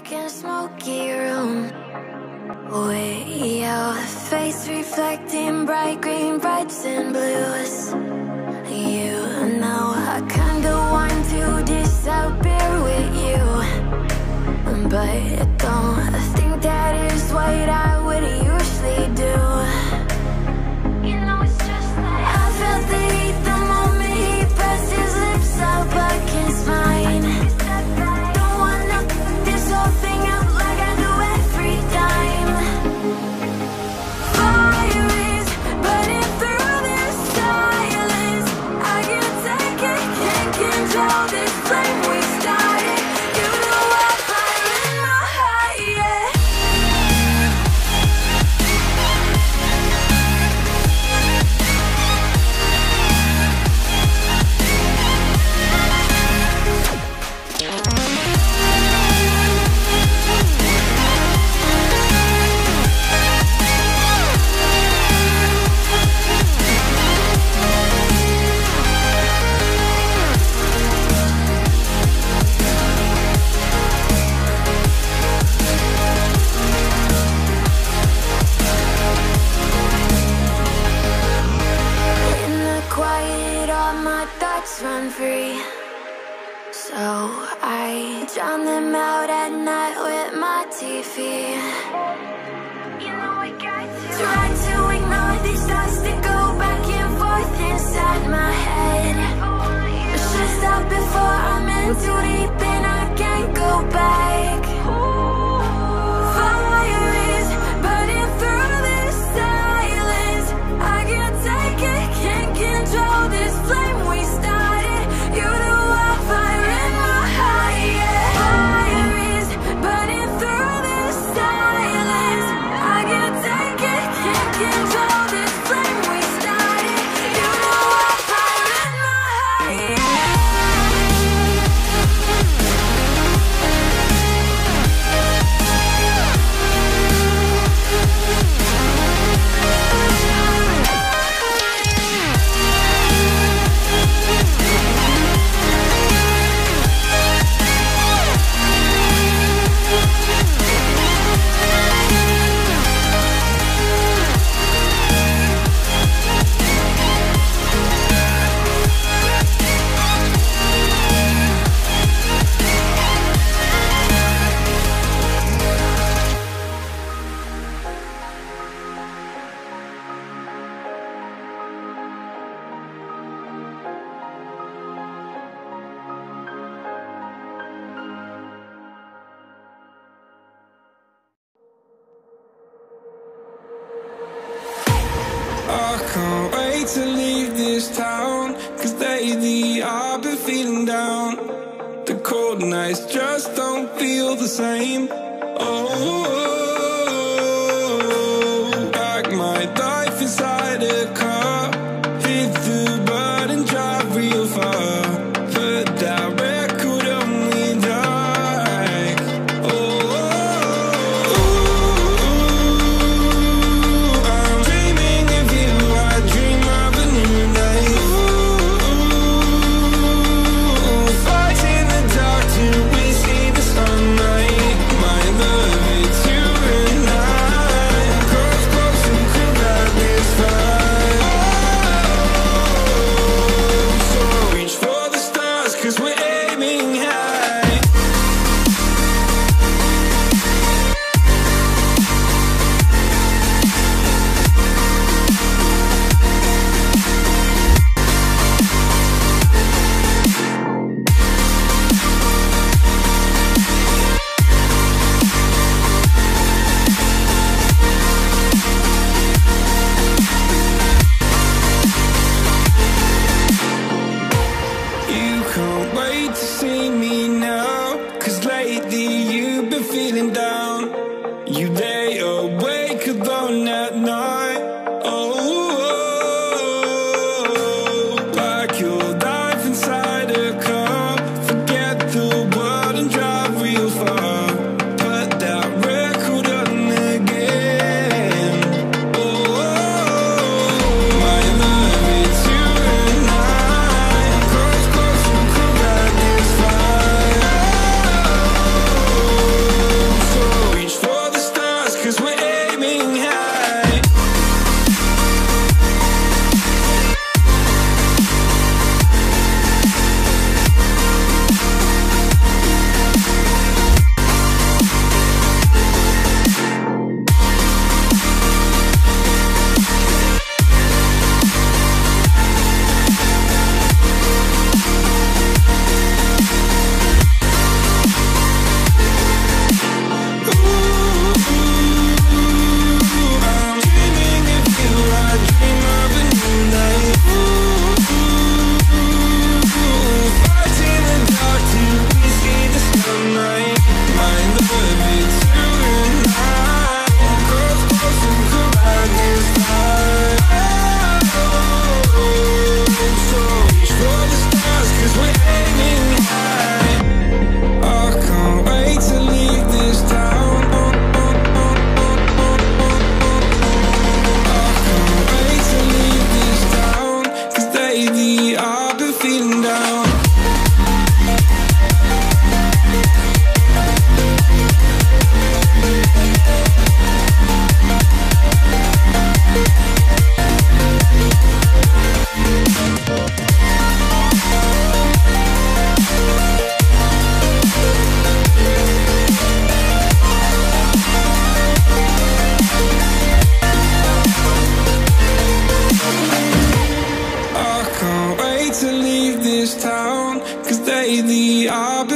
dark and smoky room, with your face reflecting bright green, brights and blues. You know I kinda want to disappear with you, but I don't think that is what I would usually do. You know it's just like I felt the heat the moment he pressed his lips up against mine.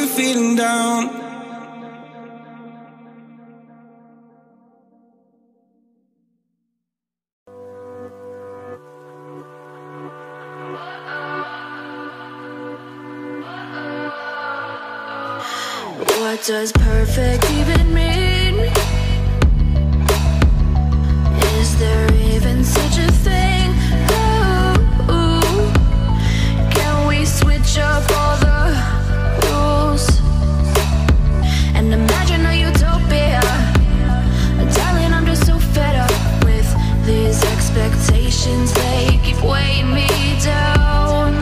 I'm feeling down. What does perfect even mean? Is there even such a thing? Ooh, can we switch up all the rules and imagine a utopia? Darling, I'm just so fed up with these expectations. They keep weighing me down.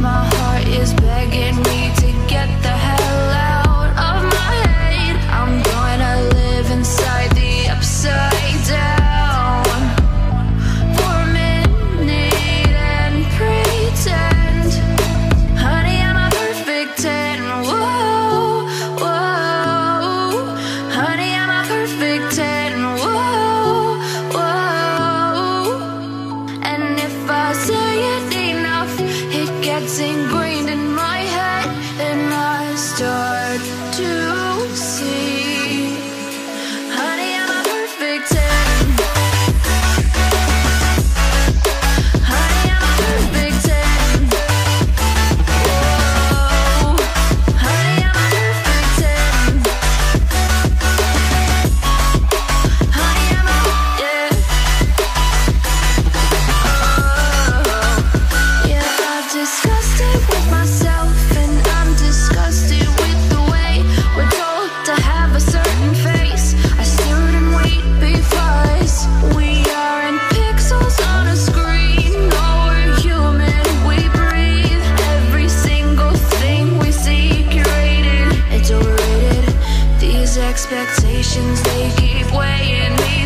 My heart is begging me to get the hell out of my head. I'm gonna live inside the upside down for a minute and pretend, honey, I'm a perfect 10. Whoa, whoa, honey, I'm a perfect 10. Whoa, whoa. And if I say it enough, it gets ingrained in my head, and I start to see, honey, I'm a perfect 10. Honey, I'm a perfect 10. Whoa, honey, I'm a perfect 10. Honey, I'm a, yeah. Oh, yeah, I've discussed it with myself, and I'm disgusted with the way we're told to have a certain face. I stood and wait because we are in pixels on a screen. Oh, we're human, we breathe. Every single thing we see curated, it's overrated. These expectations, they keep weighing me